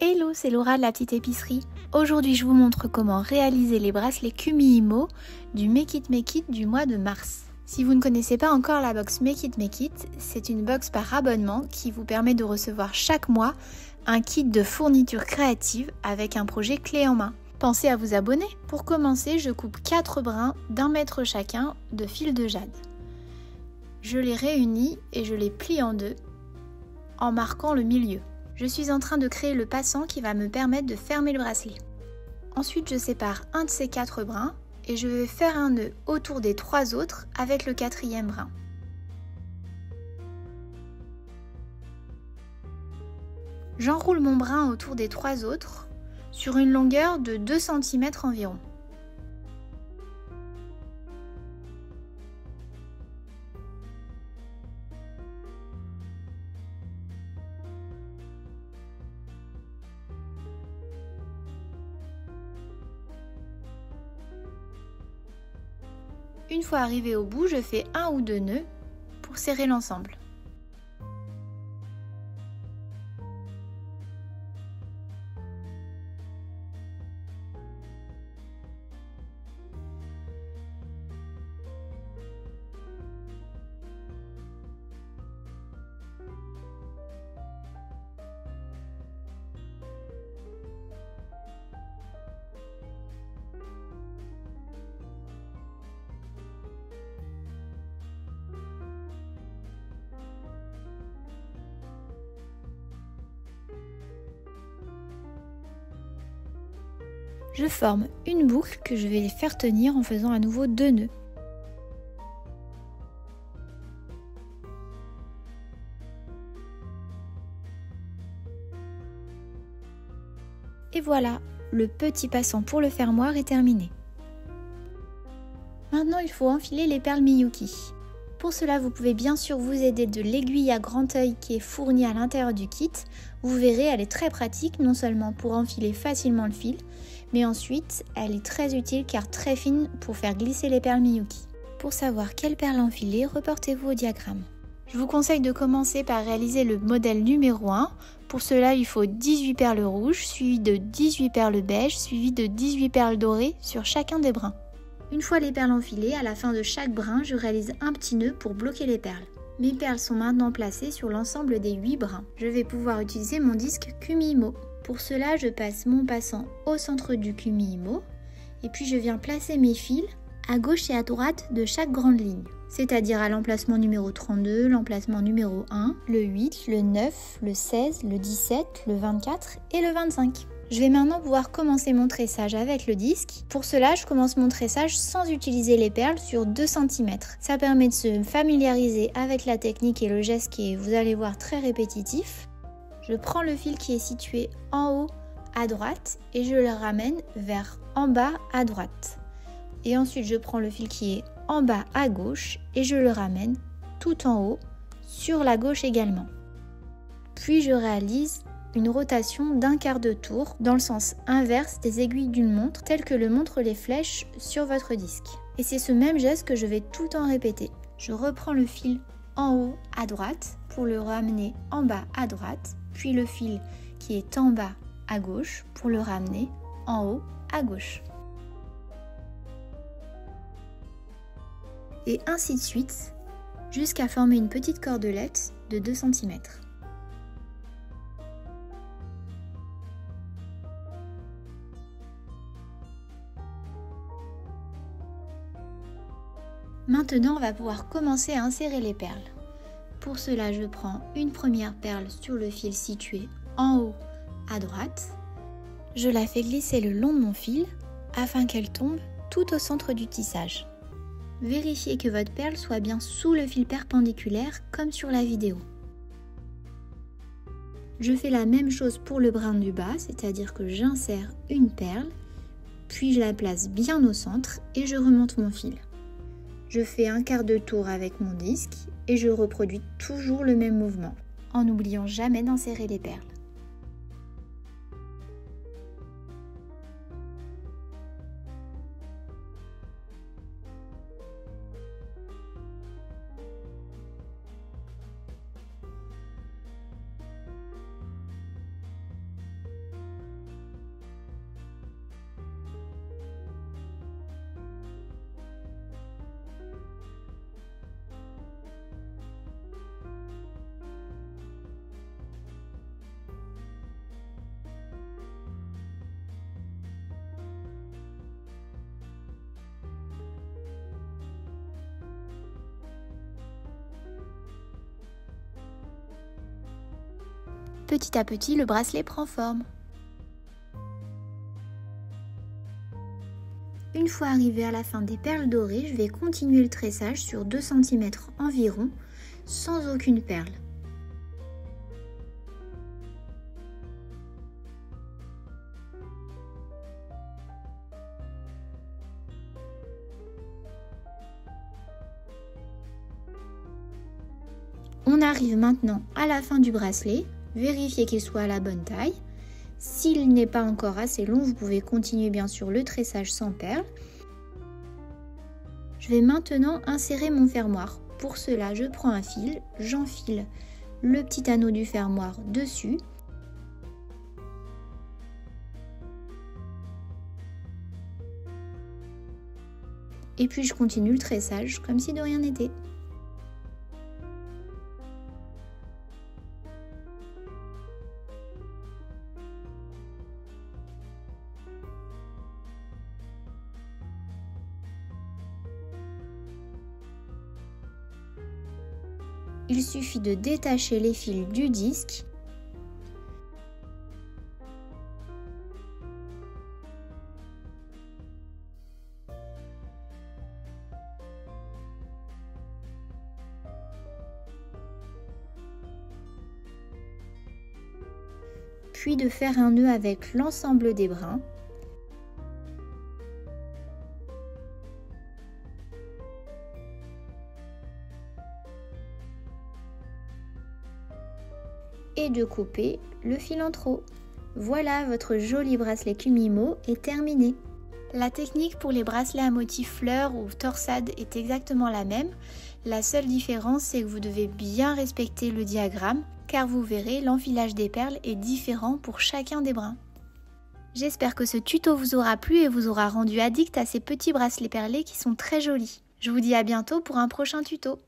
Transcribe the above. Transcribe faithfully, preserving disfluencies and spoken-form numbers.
Hello, c'est Laura de la petite épicerie. Aujourd'hui, je vous montre comment réaliser les bracelets Kumihimo du Make It, Make It du mois de mars. Si vous ne connaissez pas encore la box Make It, Make It, c'est une box par abonnement qui vous permet de recevoir chaque mois un kit de fourniture créative avec un projet clé en main. Pensez à vous abonner. Pour commencer, je coupe quatre brins d'un mètre chacun de fil de jade. Je les réunis et je les plie en deux en marquant le milieu. Je suis en train de créer le passant qui va me permettre de fermer le bracelet. Ensuite, je sépare un de ces quatre brins et je vais faire un nœud autour des trois autres avec le quatrième brin. J'enroule mon brin autour des trois autres sur une longueur de deux centimètres environ. Une fois arrivé au bout, je fais un ou deux nœuds pour serrer l'ensemble. Je forme une boucle que je vais faire tenir en faisant à nouveau deux nœuds. Et voilà, le petit passant pour le fermoir est terminé. Maintenant, il faut enfiler les perles Miyuki. Pour cela, vous pouvez bien sûr vous aider de l'aiguille à grand œil qui est fournie à l'intérieur du kit. Vous verrez, elle est très pratique, non seulement pour enfiler facilement le fil, mais ensuite, elle est très utile car très fine pour faire glisser les perles Miyuki. Pour savoir quelles perles enfiler, reportez-vous au diagramme. Je vous conseille de commencer par réaliser le modèle numéro un. Pour cela, il faut dix-huit perles rouges, suivies de dix-huit perles beiges, suivies de dix-huit perles dorées sur chacun des brins. Une fois les perles enfilées, à la fin de chaque brin, je réalise un petit nœud pour bloquer les perles. Mes perles sont maintenant placées sur l'ensemble des huit brins. Je vais pouvoir utiliser mon disque Kumihimo. Pour cela, je passe mon passant au centre du Kumihimo et puis je viens placer mes fils à gauche et à droite de chaque grande ligne, c'est-à-dire à, à l'emplacement numéro trente-deux, l'emplacement numéro un, le huit, le neuf, le seize, le dix-sept, le vingt-quatre et le vingt-cinq. Je vais maintenant pouvoir commencer mon tressage avec le disque. Pour cela, je commence mon tressage sans utiliser les perles sur deux centimètres. Ça permet de se familiariser avec la technique et le geste qui est, vous allez voir, très répétitif. Je prends le fil qui est situé en haut à droite et je le ramène vers en bas à droite. Et ensuite, je prends le fil qui est en bas à gauche et je le ramène tout en haut sur la gauche également. Puis, je réalise une rotation d'un quart de tour dans le sens inverse des aiguilles d'une montre telle que le montrent les flèches sur votre disque. Et c'est ce même geste que je vais tout le temps répéter. Je reprends le fil en haut à droite pour le ramener en bas à droite, puis le fil qui est en bas à gauche pour le ramener en haut à gauche. Et ainsi de suite jusqu'à former une petite cordelette de deux centimètres. Maintenant, on va pouvoir commencer à insérer les perles. Pour cela, je prends une première perle sur le fil situé en haut à droite. Je la fais glisser le long de mon fil afin qu'elle tombe tout au centre du tissage. Vérifiez que votre perle soit bien sous le fil perpendiculaire comme sur la vidéo. Je fais la même chose pour le brin du bas, c'est-à-dire que j'insère une perle, puis je la place bien au centre et je remonte mon fil. Je fais un quart de tour avec mon disque et je reproduis toujours le même mouvement, en n'oubliant jamais d'insérer les perles. Petit à petit, le bracelet prend forme. Une fois arrivé à la fin des perles dorées, je vais continuer le tressage sur deux centimètres environ, sans aucune perle. On arrive maintenant à la fin du bracelet, vérifiez qu'il soit à la bonne taille. S'il n'est pas encore assez long, vous pouvez continuer bien sûr le tressage sans perles. Je vais maintenant insérer mon fermoir. Pour cela, je prends un fil, j'enfile le petit anneau du fermoir dessus. Et puis je continue le tressage comme si de rien n'était. Il suffit de détacher les fils du disque. Puis de faire un nœud avec l'ensemble des brins. Et de couper le fil en trop. Voilà, votre joli bracelet Kumihimo est terminé. La technique pour les bracelets à motif fleur ou torsade est exactement la même. La seule différence, c'est que vous devez bien respecter le diagramme, car vous verrez, l'enfilage des perles est différent pour chacun des brins. J'espère que ce tuto vous aura plu et vous aura rendu addict à ces petits bracelets perlés qui sont très jolis. Je vous dis à bientôt pour un prochain tuto.